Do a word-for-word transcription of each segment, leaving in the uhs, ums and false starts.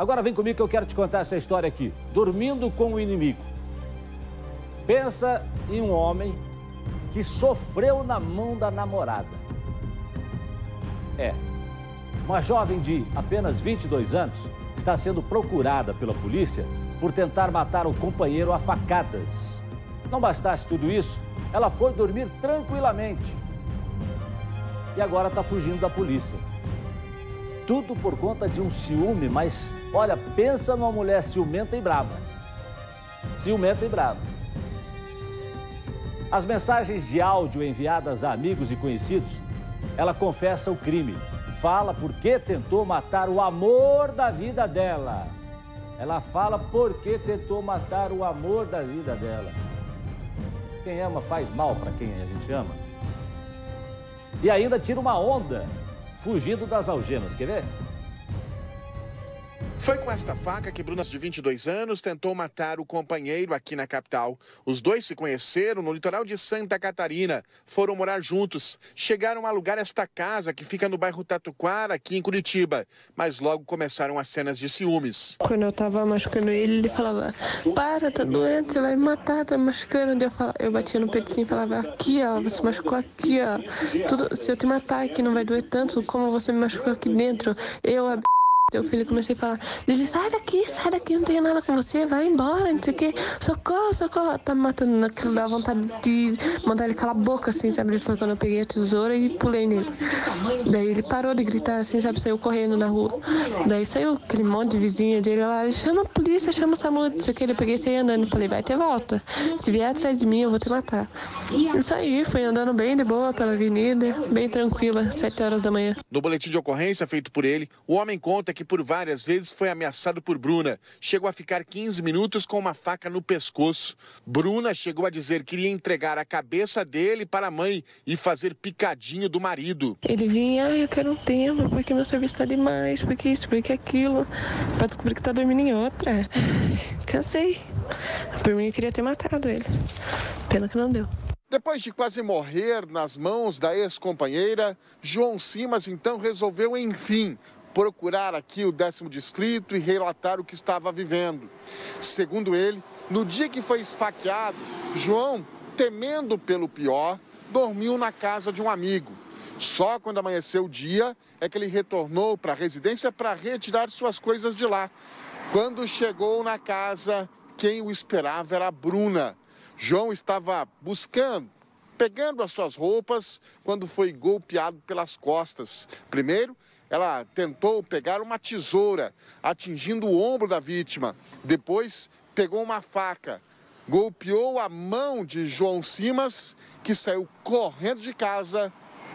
Agora vem comigo que eu quero te contar essa história aqui. Dormindo com o inimigo. Pensa em um homem que sofreu na mão da namorada. É, uma jovem de apenas vinte e dois anos está sendo procurada pela polícia por tentar matar o companheiro a facadas. Não bastasse tudo isso, ela foi dormir tranquilamente. E agora está fugindo da polícia. Tudo por conta de um ciúme, mas olha, pensa numa mulher ciumenta e brava. Ciumenta e brava. As mensagens de áudio enviadas a amigos e conhecidos, ela confessa o crime. Fala porque tentou matar o amor da vida dela. Ela fala porque tentou matar o amor da vida dela. Quem ama faz mal para quem a gente ama. E ainda tira uma onda, fugindo das algemas. Quer ver? Foi com esta faca que Bruna, de vinte e dois anos, tentou matar o companheiro aqui na capital. Os dois se conheceram no litoral de Santa Catarina. Foram morar juntos. Chegaram a alugar esta casa que fica no bairro Tatuquara, aqui em Curitiba. Mas logo começaram as cenas de ciúmes. Quando eu tava machucando ele, ele falava, para, tá doente, você vai me matar, tá me machucando. Eu, falava, eu batia no peitinho e falava, aqui, ó, você machucou aqui, ó. Tudo, se eu te matar aqui não vai doer tanto como você me machucou aqui dentro. Eu, a... Teu filho comecei a falar, ele sai daqui, sai daqui, não tenho nada com você, vai embora, não sei o que, socorro, socorro, tá me matando naquilo, dá vontade de mandar ele calar a boca, assim, sabe, foi quando eu peguei a tesoura e pulei nele, daí ele parou de gritar, assim, sabe, saiu correndo na rua, daí saiu aquele monte de vizinho dele lá, ele chama a polícia, chama o SAMU, não sei o que, ele peguei e saí andando, falei, vai ter volta, se vier atrás de mim eu vou te matar, e saí, fui andando bem de boa pela avenida, bem tranquila, sete horas da manhã. No boletim de ocorrência feito por ele, o homem conta que que por várias vezes foi ameaçado por Bruna. Chegou a ficar quinze minutos com uma faca no pescoço. Bruna chegou a dizer que iria entregar a cabeça dele para a mãe e fazer picadinho do marido. Ele vinha, ah, eu quero um tempo, porque meu serviço está demais, porque isso, porque aquilo. Para descobrir que está dormindo em outra. Cansei. Por mim, eu queria ter matado ele. Pena que não deu. Depois de quase morrer nas mãos da ex-companheira, João Simas então resolveu, enfim, procurar aqui o décimo distrito e relatar o que estava vivendo. Segundo ele, no dia que foi esfaqueado, João, temendo pelo pior, dormiu na casa de um amigo. Só quando amanheceu o dia é que ele retornou para a residência para retirar suas coisas de lá. Quando chegou na casa, quem o esperava era a Bruna. João estava buscando, pegando as suas roupas, quando foi golpeado pelas costas. Primeiro, ela tentou pegar uma tesoura, atingindo o ombro da vítima. Depois, pegou uma faca, golpeou a mão de João Simas, que saiu correndo de casa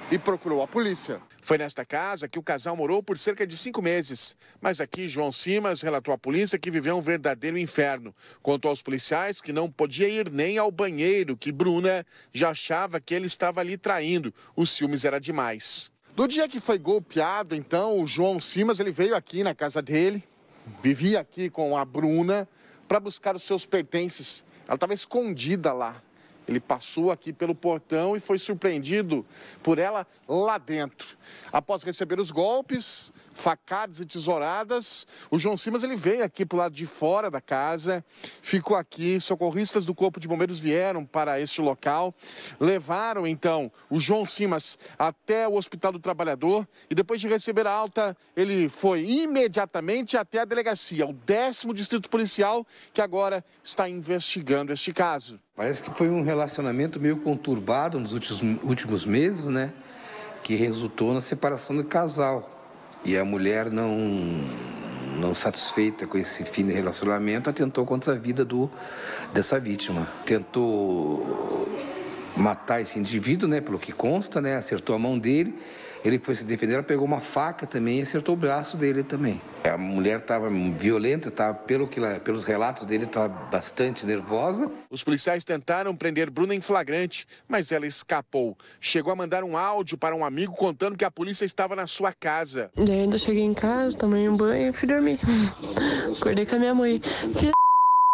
e procurou a polícia. Foi nesta casa que o casal morou por cerca de cinco meses. Mas aqui, João Simas relatou à polícia que viveu um verdadeiro inferno. Contou aos policiais que não podia ir nem ao banheiro, que Bruna já achava que ele estava ali traindo. Os ciúmes era demais. Do dia que foi golpeado, então, o João Simas, ele veio aqui na casa dele, vivia aqui com a Bruna, para buscar os seus pertences. Ela estava escondida lá. Ele passou aqui pelo portão e foi surpreendido por ela lá dentro. Após receber os golpes, facadas e tesouradas, o João Simas, ele veio aqui para o lado de fora da casa, ficou aqui, socorristas do Corpo de Bombeiros vieram para este local, levaram então o João Simas até o Hospital do Trabalhador e depois de receber a alta, ele foi imediatamente até a delegacia, o décimo distrito policial, que agora está investigando este caso. Parece que foi um relacionamento meio conturbado nos últimos, últimos meses, né? Que resultou na separação do casal. E a mulher, não, não satisfeita com esse fim de relacionamento, atentou contra a vida do, dessa vítima. Tentou matar esse indivíduo, né? Pelo que consta, né? Acertou a mão dele. Ele foi se defender, ela pegou uma faca também e acertou o braço dele também. A mulher estava violenta, tava, pelo que ela, pelos relatos dele, estava bastante nervosa. Os policiais tentaram prender Bruna em flagrante, mas ela escapou. Chegou a mandar um áudio para um amigo contando que a polícia estava na sua casa. E ainda cheguei em casa, tomei um banho e fui dormir. Acordei com a minha mãe. Filha,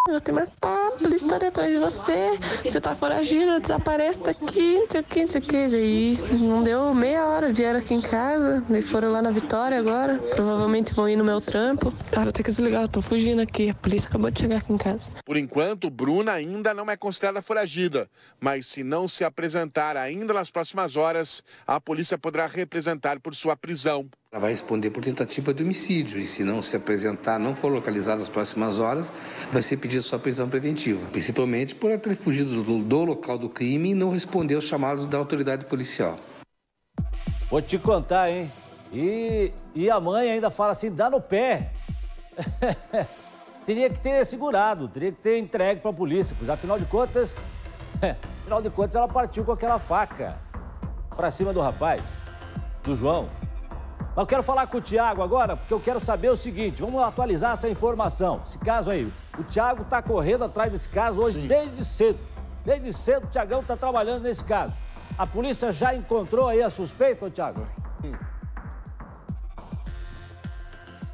eu vou te matar. polícia está atrás de você, você está foragido, desaparece daqui, não sei o que, não sei o que. Daí não deu meia hora, vieram aqui em casa, daí foram lá na Vitória agora, provavelmente vão ir no meu trampo. Ah, vou ter que desligar, eu tô fugindo aqui, a polícia acabou de chegar aqui em casa. Por enquanto, Bruna ainda não é considerada foragida, mas se não se apresentar ainda nas próximas horas, a polícia poderá representar por sua prisão. Ela vai responder por tentativa de homicídio e se não se apresentar, não for localizada nas próximas horas, vai ser pedida sua prisão preventiva, principalmente por ela ter fugido do, do local do crime e não responder aos chamados da autoridade policial. Vou te contar, hein? E, e a mãe ainda fala assim, dá no pé. Teria que ter segurado, teria que ter entregue para a polícia, pois afinal de contas, afinal de contas ela partiu com aquela faca para cima do rapaz, do João. Mas eu quero falar com o Thiago agora, porque eu quero saber o seguinte, vamos atualizar essa informação, esse caso aí. O Thiago está correndo atrás desse caso hoje. Sim. Desde cedo. Desde cedo o Thiagão está trabalhando nesse caso. A polícia já encontrou aí a suspeita, Thiago? Sim.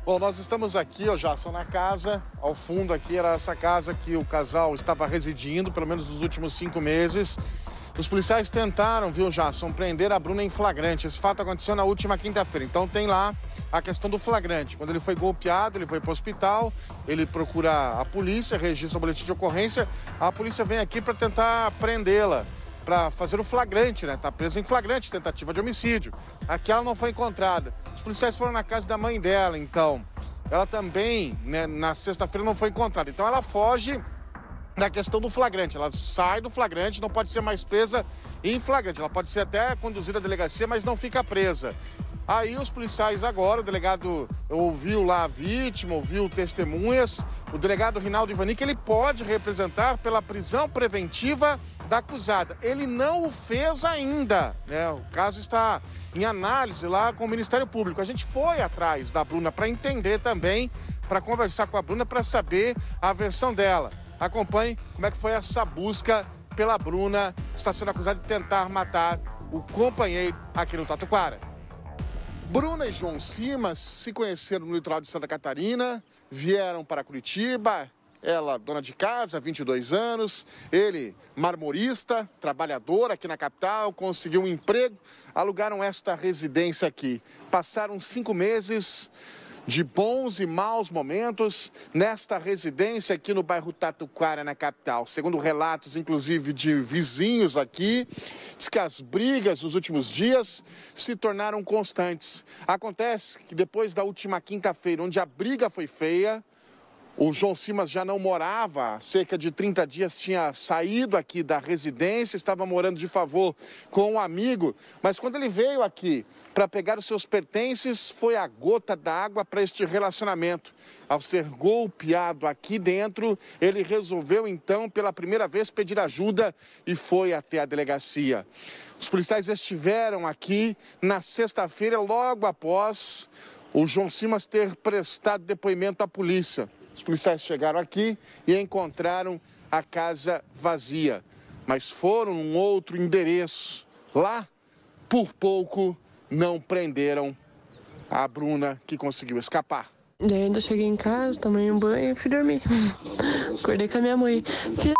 Bom, nós estamos aqui, ó, Jasson, na casa, ao fundo aqui, era essa casa que o casal estava residindo, pelo menos nos últimos cinco meses. Os policiais tentaram, viu, Jasson, prender a Bruna em flagrante. Esse fato aconteceu na última quinta-feira. Então tem lá a questão do flagrante. Quando ele foi golpeado, ele foi para o hospital, ele procura a polícia, registra o boletim de ocorrência. A polícia vem aqui para tentar prendê-la, para fazer o flagrante, né? Está presa em flagrante, tentativa de homicídio. Aqui ela não foi encontrada. Os policiais foram na casa da mãe dela, então. Ela também, né, na sexta-feira, não foi encontrada. Então ela foge... Na questão do flagrante, ela sai do flagrante, não pode ser mais presa em flagrante. Ela pode ser até conduzida à delegacia, mas não fica presa. Aí os policiais agora, o delegado ouviu lá a vítima, ouviu testemunhas. O delegado Rinaldo Ivanik, ele pode representar pela prisão preventiva da acusada. Ele não o fez ainda, né? O caso está em análise lá com o Ministério Público. A gente foi atrás da Bruna para entender também, para conversar com a Bruna, para saber a versão dela. Acompanhe como é que foi essa busca pela Bruna, que está sendo acusada de tentar matar o companheiro aqui no Tatuquara. Bruna e João Simas se conheceram no litoral de Santa Catarina, vieram para Curitiba, ela dona de casa, vinte e dois anos, ele marmorista, trabalhador aqui na capital, conseguiu um emprego, alugaram esta residência aqui. Passaram cinco meses... de bons e maus momentos nesta residência aqui no bairro Tatuquara, na capital. Segundo relatos, inclusive, de vizinhos aqui, diz que as brigas nos últimos dias se tornaram constantes. Acontece que depois da última quinta-feira, onde a briga foi feia, o João Simas já não morava, há cerca de trinta dias tinha saído aqui da residência, estava morando de favor com um amigo. Mas quando ele veio aqui para pegar os seus pertences, foi a gota d'água para este relacionamento. Ao ser golpeado aqui dentro, ele resolveu então pela primeira vez pedir ajuda e foi até a delegacia. Os policiais estiveram aqui na sexta-feira, logo após o João Simas ter prestado depoimento à polícia. Os policiais chegaram aqui e encontraram a casa vazia, mas foram num outro endereço. Lá, por pouco, não prenderam a Bruna, que conseguiu escapar. E ainda cheguei em casa, tomei um banho e fui dormir. Acordei com a minha mãe. Filha,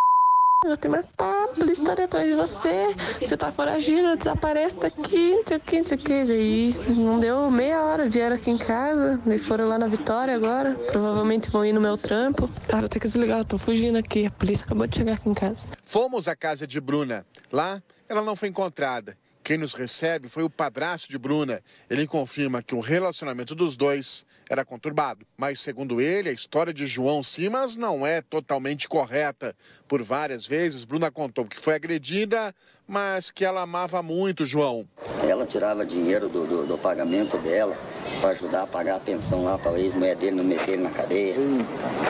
eu vou te matar, a polícia tá atrás de você, você tá foragido, desaparece daqui, não sei o que, não sei o que. Daí não deu meia hora, vieram aqui em casa, daí foram lá na Vitória agora, provavelmente vão ir no meu trampo. Ah, vou ter que desligar, eu tô fugindo aqui, a polícia acabou de chegar aqui em casa. Fomos à casa de Bruna, lá ela não foi encontrada. Quem nos recebe foi o padrasto de Bruna. Ele confirma que o relacionamento dos dois era conturbado. Mas, segundo ele, a história de João Simas não é totalmente correta. Por várias vezes, Bruna contou que foi agredida, mas que ela amava muito João. Ela tirava dinheiro do, do, do pagamento dela para ajudar a pagar a pensão lá para a ex-mulher dele, não meter ele na cadeia. Hum.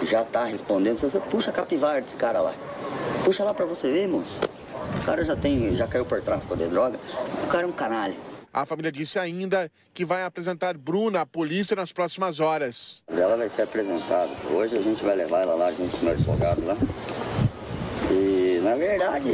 Já está respondendo. Você puxa a capivara desse cara lá. Puxa lá para você ver, moço. O cara já, tem, já caiu por tráfico de droga, o cara é um canalha. A família disse ainda que vai apresentar Bruna à polícia nas próximas horas. Ela vai ser apresentada. Hoje a gente vai levar ela lá junto com o meu advogado lá. E, na verdade,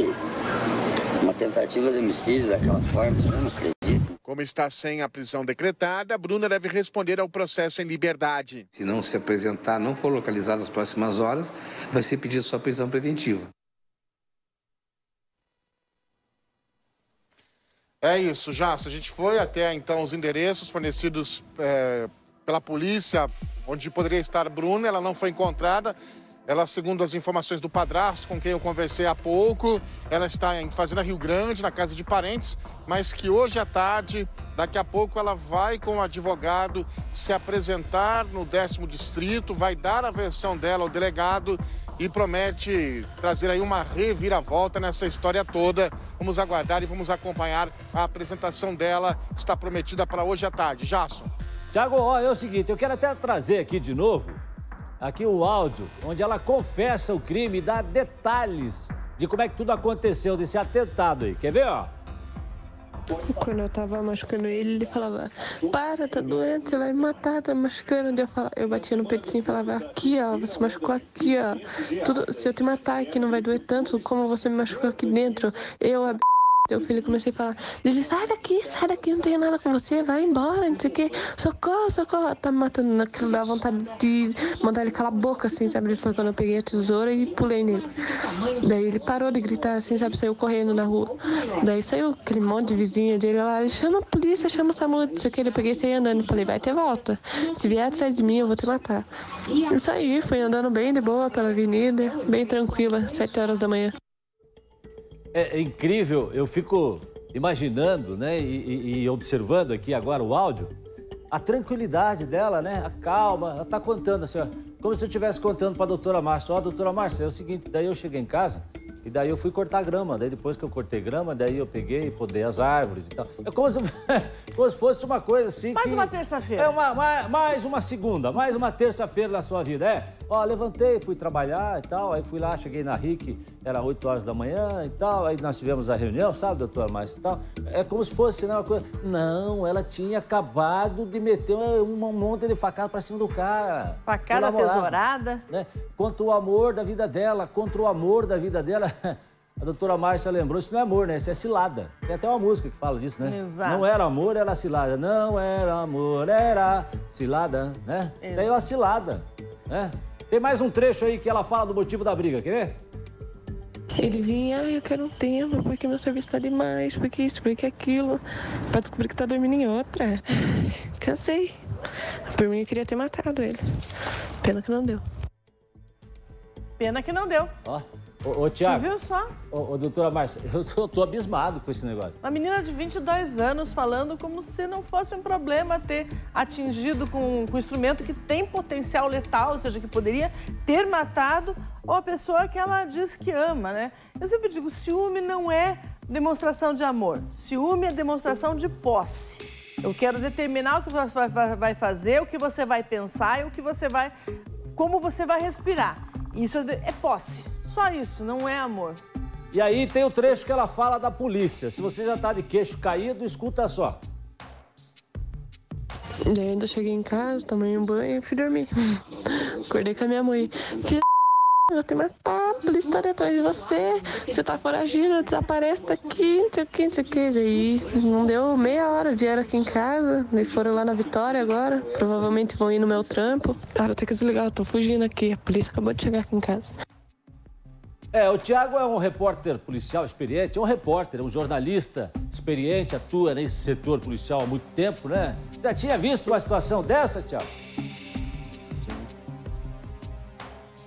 uma tentativa de homicídio daquela forma, eu não acredito. Como está sem a prisão decretada, Bruna deve responder ao processo em liberdade. Se não se apresentar, não for localizado nas próximas horas, vai ser pedida sua prisão preventiva. É isso, Jasson. A gente foi até então os endereços fornecidos é, pela polícia, onde poderia estar Bruna. Ela não foi encontrada. Ela, segundo as informações do padrasto, com quem eu conversei há pouco, ela está em Fazenda Rio Grande, na casa de parentes, mas que hoje à tarde, daqui a pouco, ela vai com o advogado se apresentar no décimo distrito, vai dar a versão dela ao delegado e promete trazer aí uma reviravolta nessa história toda. Vamos aguardar e vamos acompanhar a apresentação dela, que está prometida para hoje à tarde. Jasson. Thiago, ó, é o seguinte, eu quero até trazer aqui de novo aqui o áudio, onde ela confessa o crime e dá detalhes de como é que tudo aconteceu, desse atentado aí. Quer ver, ó? Quando eu tava machucando ele, ele falava, para, tá doente, você vai me matar, tá machucando. Eu, falava, eu batia no peitinho e falava, aqui, ó, você machucou aqui, ó. Tudo, se eu te matar aqui não vai doer tanto como você me machucou aqui dentro. Eu, a... Teu filho comecei a falar, ele sai daqui, sai daqui, não tem nada com você, vai embora, não sei o que, socorro, socorro, ela tá me matando, aquilo dá vontade de mandar ele calar a boca, assim, sabe, ele foi quando eu peguei a tesoura e pulei nele, daí ele parou de gritar, assim, sabe, saiu correndo na rua, daí saiu aquele monte de vizinha dele lá, ele chama a polícia, chama o SAMU, não sei o que, eu peguei e saí andando, e falei, vai ter volta, se vier atrás de mim eu vou te matar, e saí, fui andando bem de boa pela avenida, bem tranquila, sete horas da manhã. É incrível, eu fico imaginando, né, e, e observando aqui agora o áudio, a tranquilidade dela, né, a calma, ela tá contando assim, ó, como se eu estivesse contando pra doutora Márcia, ó, doutora Márcia, é o seguinte, daí eu cheguei em casa e daí eu fui cortar grama, daí depois que eu cortei grama, daí eu peguei e podei as árvores e tal, é como se, como se fosse uma coisa assim... Mais que, uma terça-feira. É, uma, uma, mais uma segunda, mais uma terça-feira na sua vida, é... Ó, levantei, fui trabalhar e tal, aí fui lá, cheguei na R I C, era oito horas da manhã e tal, aí nós tivemos a reunião, sabe, doutora Márcia e tal, é como se fosse, né, uma coisa... Não, ela tinha acabado de meter um monte de facada pra cima do cara. Facada tesourada. Né? Contra o amor da vida dela, contra o amor da vida dela, a doutora Márcia lembrou, isso não é amor, né, isso é cilada. Tem até uma música que fala disso, né? Exato. Não era amor, era cilada. Não era amor, era cilada, né? Exato. Isso aí é uma cilada, né? Tem mais um trecho aí que ela fala do motivo da briga, quer ver? Ele vinha, ah, eu quero um tempo, porque meu serviço tá demais, porque isso, porque aquilo, pra descobrir que tá dormindo em outra. Cansei. Por mim, eu queria ter matado ele. Pena que não deu. Pena que não deu. Ó, ô, ô Thiago. Você viu só? Ô, ô doutora Márcia, eu tô, tô abismado com esse negócio. Uma menina de vinte e dois anos falando como se não fosse um problema ter atingido com, com um instrumento que tem potencial letal, ou seja, que poderia ter matado a pessoa que ela diz que ama, né? Eu sempre digo, ciúme não é demonstração de amor, ciúme é demonstração de posse. Eu quero determinar o que você vai fazer, o que você vai pensar e o que você vai, como você vai respirar. Isso é posse. Só isso, não é amor. E aí tem o trecho que ela fala da polícia. Se você já tá de queixo caído, escuta só. Daí ainda cheguei em casa, tomei um banho e fui dormir. Acordei com a minha mãe. Filha, eu vou te matar, a polícia tá atrás de você. Você tá foragida, desaparece daqui, não sei o que, não sei o que. Daí não deu meia hora, vieram aqui em casa, daí foram lá na Vitória agora. Provavelmente vão ir no meu trampo. Cara, eu tenho que desligar, eu tô fugindo aqui. A polícia acabou de chegar aqui em casa. É, o Thiago é um repórter policial experiente, é um repórter, é um jornalista experiente, atua nesse setor policial há muito tempo, né? Já tinha visto uma situação dessa, Thiago?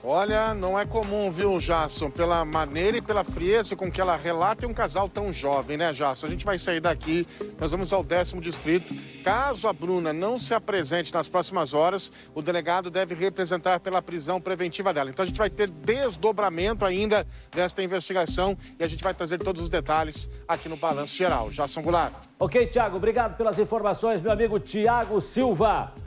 Olha, não é comum, viu, Jasson? Pela maneira e pela frieza com que ela relata um casal tão jovem, né, Jasson? A gente vai sair daqui, nós vamos ao décimo distrito. Caso a Bruna não se apresente nas próximas horas, o delegado deve representar pela prisão preventiva dela. Então a gente vai ter desdobramento ainda desta investigação e a gente vai trazer todos os detalhes aqui no Balanço Geral. Jasson Goulart. Ok, Thiago, obrigado pelas informações, meu amigo Thiago Silva.